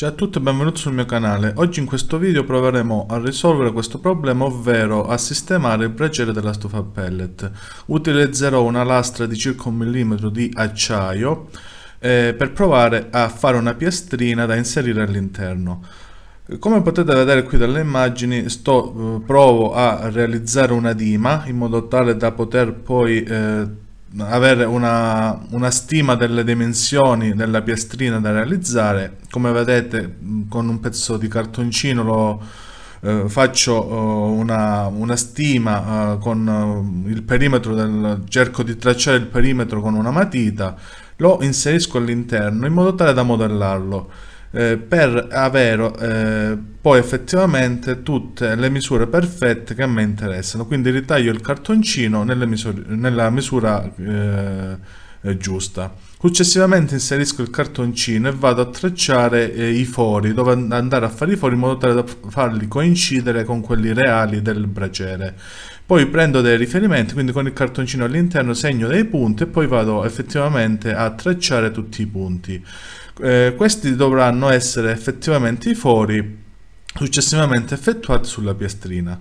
Ciao a tutti e benvenuti sul mio canale. Oggi in questo video proveremo a risolvere questo problema, ovvero a sistemare il braciere della stufa a pellet. Utilizzerò una lastra di circa 1 millimetro di acciaio per provare a fare una piastrina da inserire all'interno. Come potete vedere qui dalle immagini, provo a realizzare una dima in modo tale da poter poi avere una stima delle dimensioni della piastrina da realizzare. Come vedete, con un pezzo di cartoncino faccio una stima con il perimetro, cerco di tracciare il perimetro con una matita, lo inserisco all'interno in modo tale da modellarlo per avere poi effettivamente tutte le misure perfette che a me interessano. Quindi ritaglio il cartoncino nella misura giusta. Successivamente inserisco il cartoncino e vado a tracciare i fori, dove andare a fare i fori in modo tale da farli coincidere con quelli reali del braciere. Poi prendo dei riferimenti, quindi con il cartoncino all'interno segno dei punti e poi vado effettivamente a tracciare tutti i punti. Questi dovranno essere effettivamente i fori successivamente effettuati sulla piastrina.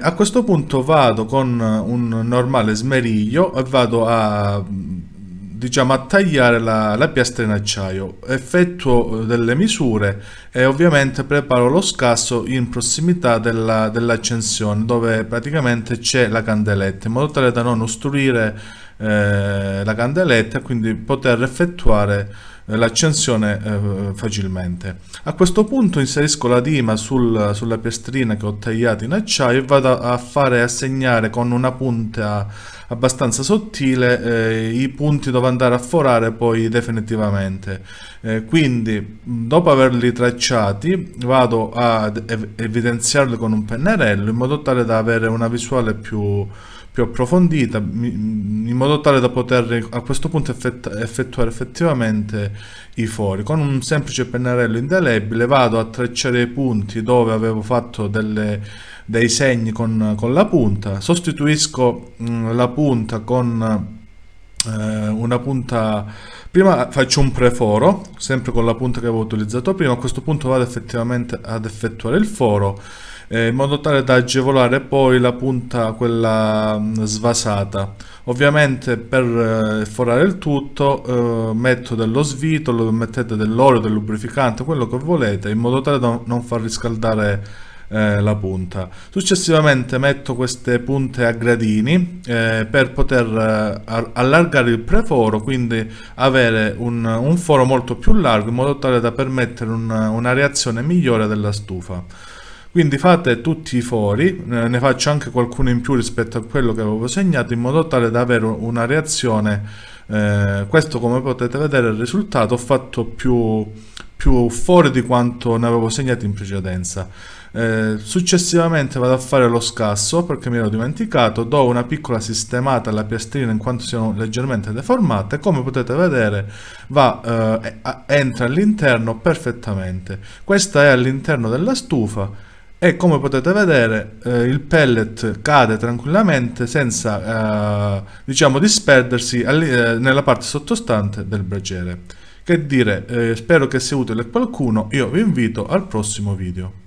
A questo punto vado con un normale smeriglio e vado a a tagliare la piastra in acciaio, effettuo delle misure e ovviamente preparo lo scasso in prossimità dell'accensione, dove praticamente c'è la candeletta, in modo tale da non ostruire la candeletta, quindi poter effettuare l'accensione facilmente. A questo punto inserisco la dima sulla piastrina che ho tagliato in acciaio e vado a segnare con una punta abbastanza sottile i punti dove andare a forare poi definitivamente. Quindi dopo averli tracciati vado ad evidenziarli con un pennarello in modo tale da avere una visuale più approfondita, in modo tale da poter a questo punto effettuare effettivamente i fori. Con un semplice pennarello indelebile vado a tracciare i punti dove avevo fatto dei segni con la punta, sostituisco la punta con una punta, prima faccio un preforo sempre con la punta che avevo utilizzato prima. A questo punto vado effettivamente ad effettuare il foro in modo tale da agevolare poi la punta quella svasata. Ovviamente per forare il tutto metto dello svitolo, mettete dell'olio, del lubrificante, quello che volete, in modo tale da non far riscaldare la punta. Successivamente metto queste punte a gradini per poter allargare il preforo, quindi avere un foro molto più largo in modo tale da permettere una reazione migliore della stufa. Quindi fate tutti i fori, ne faccio anche qualcuno in più rispetto a quello che avevo segnato in modo tale da avere una reazione. Questo, come potete vedere, il risultato, ho fatto più fori di quanto ne avevo segnato in precedenza. Successivamente vado a fare lo scasso perché mi ero dimenticato, do una piccola sistemata alla piastrina in quanto siano leggermente deformate. Come potete vedere entra all'interno perfettamente. Questa è all'interno della stufa e come potete vedere il pellet cade tranquillamente senza disperdersi nella parte sottostante del braciere. Che dire, spero che sia utile a qualcuno. Io vi invito al prossimo video.